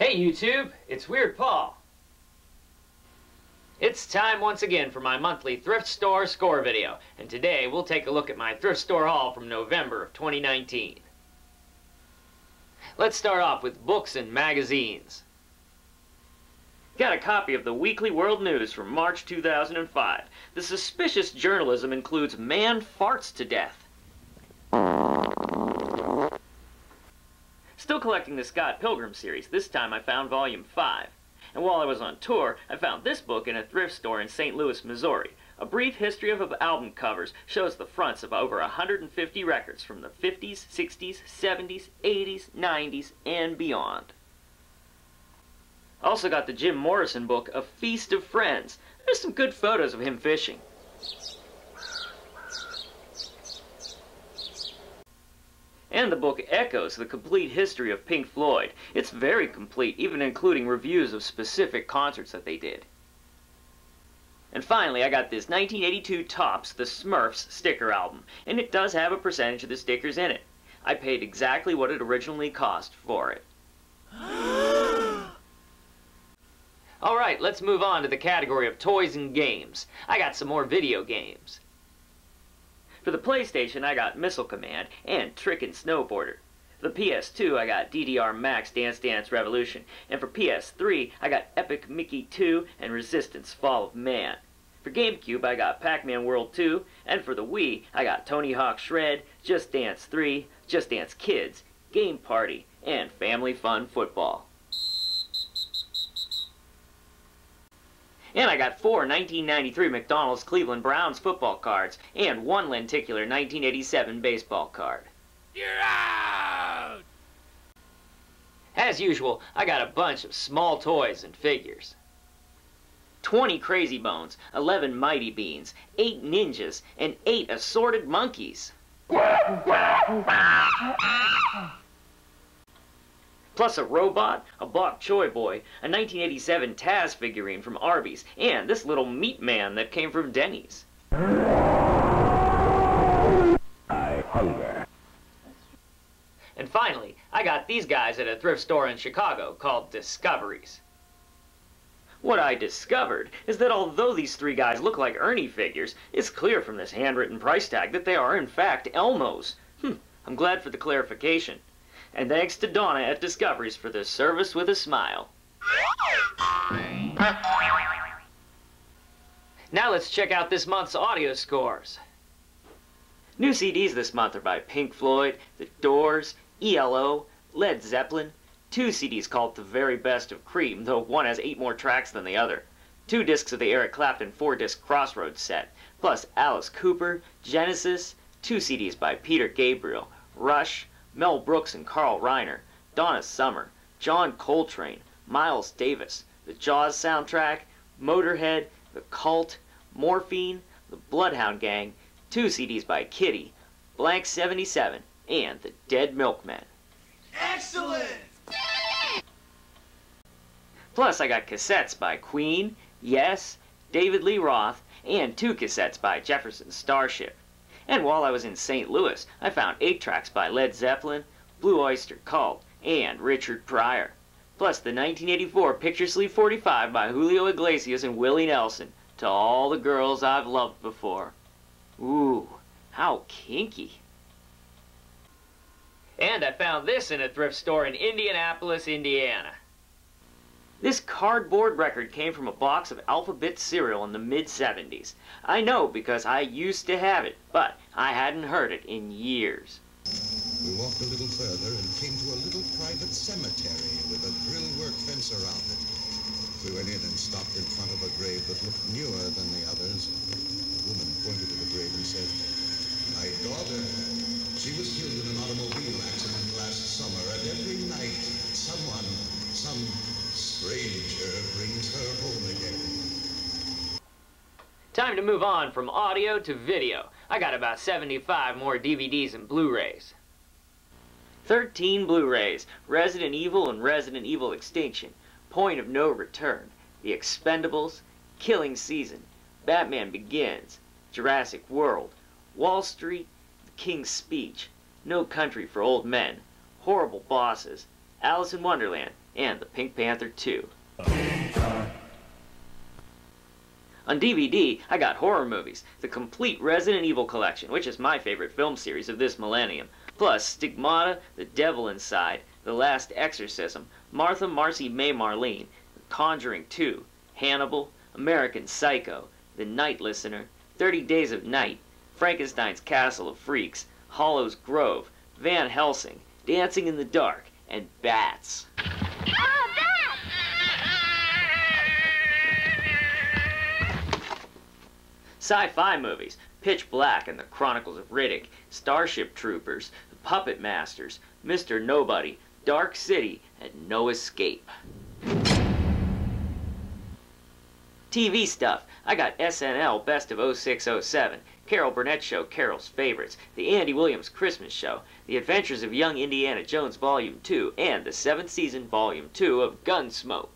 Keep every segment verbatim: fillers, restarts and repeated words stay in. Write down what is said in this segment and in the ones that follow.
Hey YouTube, it's Weird Paul. It's time once again for my monthly thrift store score video, and today we'll take a look at my thrift store haul from November of twenty nineteen. Let's start off with books and magazines. Got a copy of the Weekly World News from March two thousand five. The suspicious journalism includes man farts to death. Still collecting the Scott Pilgrim series, this time I found volume five. And while I was on tour, I found this book in a thrift store in Saint Louis, Missouri. A brief history of album covers shows the fronts of over one hundred fifty records from the fifties, sixties, seventies, eighties, nineties, and beyond. Also got the Jim Morrison book, A Feast of Friends. There's some good photos of him fishing. And the book Echoes, the complete history of Pink Floyd. It's very complete, even including reviews of specific concerts that they did. And finally, I got this nineteen eighty-two Topps, the Smurfs sticker album, and it does have a percentage of the stickers in it. I paid exactly what it originally cost for it. Alright, let's move on to the category of toys and games. I got some more video games. For the PlayStation, I got Missile Command and Trickin' Snowboarder. For the P S two, I got D D R Max Dance Dance Revolution. And for P S three, I got Epic Mickey two and Resistance Fall of Man. For GameCube, I got Pac-Man World two. And for the Wii, I got Tony Hawk Shred, Just Dance three, Just Dance Kids, Game Party, and Family Fun Football. And I got four nineteen ninety-three McDonald's Cleveland Browns football cards and one lenticular nineteen eighty-seven baseball card. You're out! As usual, I got a bunch of small toys and figures. twenty Crazy Bones, eleven Mighty Beans, eight Ninjas, and eight assorted monkeys. Plus a robot, a Bok Choy boy, a nineteen eighty-seven Taz figurine from Arby's, and this little meat man that came from Denny's. I hunger. And finally, I got these guys at a thrift store in Chicago called Discoveries. What I discovered is that although these three guys look like Ernie figures, it's clear from this handwritten price tag that they are in fact Elmos. Hmm, I'm glad for the clarification. And thanks to Donna at Discoveries for their service with a smile. Now let's check out this month's audio scores. New C Ds this month are by Pink Floyd, The Doors, E L O, Led Zeppelin, two C Ds called The Very Best of Cream, though one has eight more tracks than the other, two discs of the Eric Clapton four-disc Crossroads set, plus Alice Cooper, Genesis, two C Ds by Peter Gabriel, Rush, Mel Brooks and Carl Reiner, Donna Summer, John Coltrane, Miles Davis, the Jaws soundtrack, Motorhead, The Cult, Morphine, The Bloodhound Gang, two C Ds by Kitty, Blank seventy-seven, and The Dead Milkmen. Excellent! Plus I got cassettes by Queen, Yes, David Lee Roth, and two cassettes by Jefferson Starship. And while I was in Saint Louis, I found eight tracks by Led Zeppelin, Blue Oyster Cult, and Richard Pryor. Plus the nineteen eighty-four Picture Sleeve forty-five by Julio Iglesias and Willie Nelson, To All the Girls I've Loved Before. Ooh, how kinky. And I found this in a thrift store in Indianapolis, Indiana. This cardboard record came from a box of alphabet cereal in the mid seventies. I know because I used to have it, but I hadn't heard it in years. We walked a little further and came to a little private cemetery with a grillwork fence around it. We went in and stopped in front of a grave that looked newer than the others. The woman pointed to the grave and said, "My daughter, she was killed in an automobile accident last summer, and every night someone, some stranger brings her home again." Time to move on from audio to video. I got about seventy-five more D V Ds and Blu-rays. thirteen Blu-rays, Resident Evil and Resident Evil Extinction, Point of No Return, The Expendables, Killing Season, Batman Begins, Jurassic World, Wall Street, The King's Speech, No Country for Old Men, Horrible Bosses, Alice in Wonderland, and The Pink Panther two. On D V D, I got horror movies, the complete Resident Evil collection, which is my favorite film series of this millennium, plus Stigmata, The Devil Inside, The Last Exorcism, Martha Marcy May Marlene, Conjuring two, Hannibal, American Psycho, The Night Listener, thirty Days of Night, Frankenstein's Castle of Freaks, Hollow's Grove, Van Helsing, Dancing in the Dark, and Bats. Sci-fi movies, Pitch Black and the Chronicles of Riddick, Starship Troopers, The Puppet Masters, Mister Nobody, Dark City, and No Escape. T V stuff, I got S N L Best of oh six oh seven, Carol Burnett Show Carol's Favorites, The Andy Williams Christmas Show, The Adventures of Young Indiana Jones Volume two, and the seventh Season Volume two of Gunsmoke.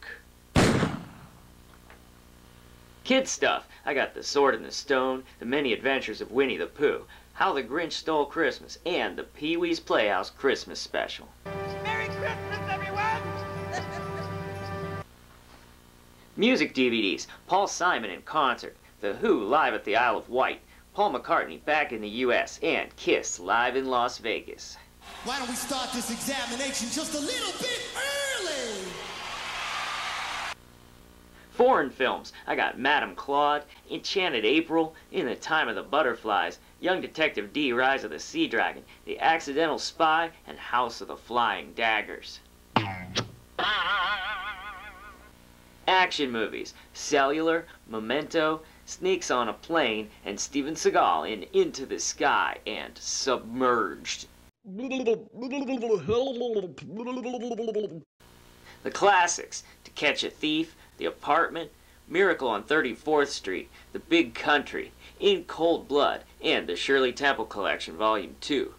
Kid stuff, I got The Sword and the Stone, The Many Adventures of Winnie the Pooh, How the Grinch Stole Christmas, and the Pee-wee's Playhouse Christmas Special. Merry Christmas, everyone! Music D V Ds, Paul Simon in concert, The Who live at the Isle of Wight, Paul McCartney back in the U S, and Kiss live in Las Vegas. Why don't we start this examination just a little bit early? Foreign films, I got Madame Claude, Enchanted April, In the Time of the Butterflies, Young Detective D, Rise of the Sea Dragon, The Accidental Spy, and House of the Flying Daggers. Action movies, Cellular, Memento, Snakes on a Plane, and Steven Seagal in Into the Sky and Submerged. The classics, To Catch a Thief, The Apartment, Miracle on thirty-fourth Street, The Big Country, In Cold Blood, and the Shirley Temple Collection, Volume two.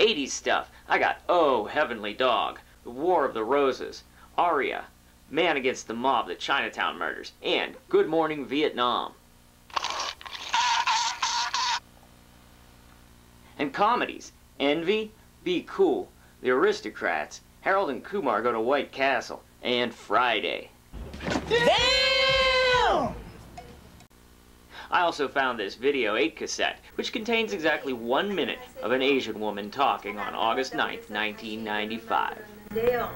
eighties stuff, I got Oh, Heavenly Dog, The War of the Roses, Aria, Man Against the Mob, The Chinatown Murders, and Good Morning Vietnam. And comedies, Envy, Be Cool, The Aristocrats, Harold and Kumar Go to White Castle, and Friday. Damn! I also found this Video eight cassette, which contains exactly one minute of an Asian woman talking on August ninth, nineteen ninety-five. Now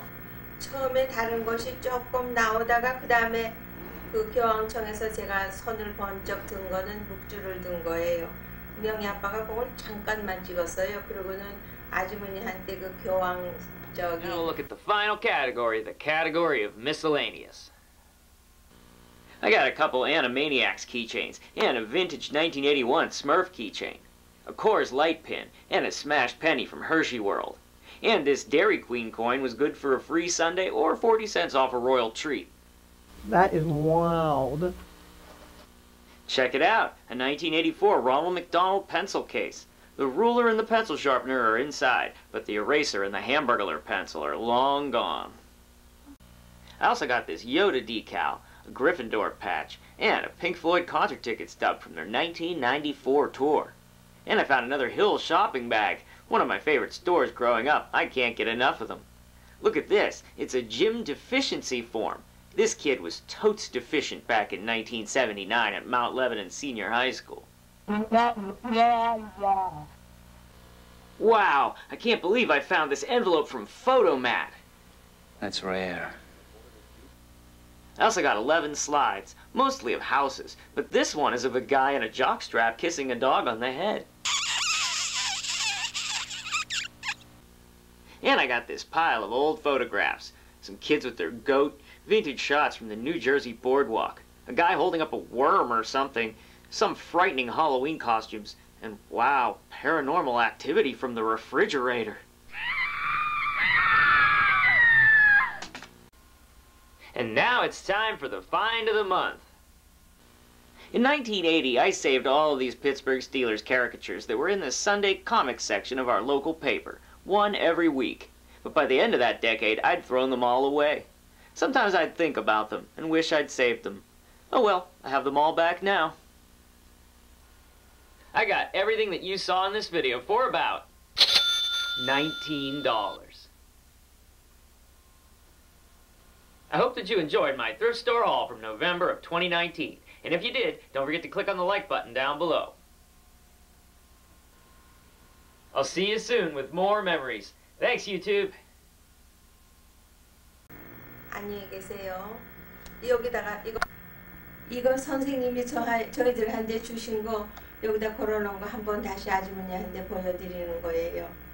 we'll look at the final category, the category of miscellaneous. I got a couple Animaniacs keychains, and a vintage nineteen eighty-one Smurf keychain, a Coors Light pin, and a smashed penny from Hershey World. And this Dairy Queen coin was good for a free Sunday or forty cents off a royal treat. That is wild. Check it out, a nineteen eighty-four Ronald McDonald pencil case. The ruler and the pencil sharpener are inside, but the eraser and the hamburger pencil are long gone. I also got this Yoda decal, a Gryffindor patch, and a Pink Floyd concert ticket stub from their nineteen ninety-four tour. And I found another Hill shopping bag, one of my favorite stores growing up. I can't get enough of them. Look at this, it's a gym deficiency form. This kid was totes deficient back in nineteen seventy-nine at Mount Lebanon Senior High School. Wow, I can't believe I found this envelope from Photomat. That's rare. I also got eleven slides, mostly of houses, but this one is of a guy in a jockstrap kissing a dog on the head. And I got this pile of old photographs, some kids with their goat, vintage shots from the New Jersey boardwalk, a guy holding up a worm or something, some frightening Halloween costumes, and wow, Paranormal Activity from the refrigerator. And now it's time for the find of the month. In nineteen eighty, I saved all of these Pittsburgh Steelers caricatures that were in the Sunday comics section of our local paper, one every week. But by the end of that decade, I'd thrown them all away. Sometimes I'd think about them and wish I'd saved them. Oh well, I have them all back now. I got everything that you saw in this video for about nineteen dollars. I hope that you enjoyed my thrift store haul from November of twenty nineteen. And if you did, don't forget to click on the like button down below. I'll see you soon with more memories. Thanks, YouTube. 안녕히 계세요. 여기다가 이거 이거 선생님이 저 저희들한테 주신 거 여기다 걸어놓은 거 한번 다시 아주머니한테 보여드리는 거예요.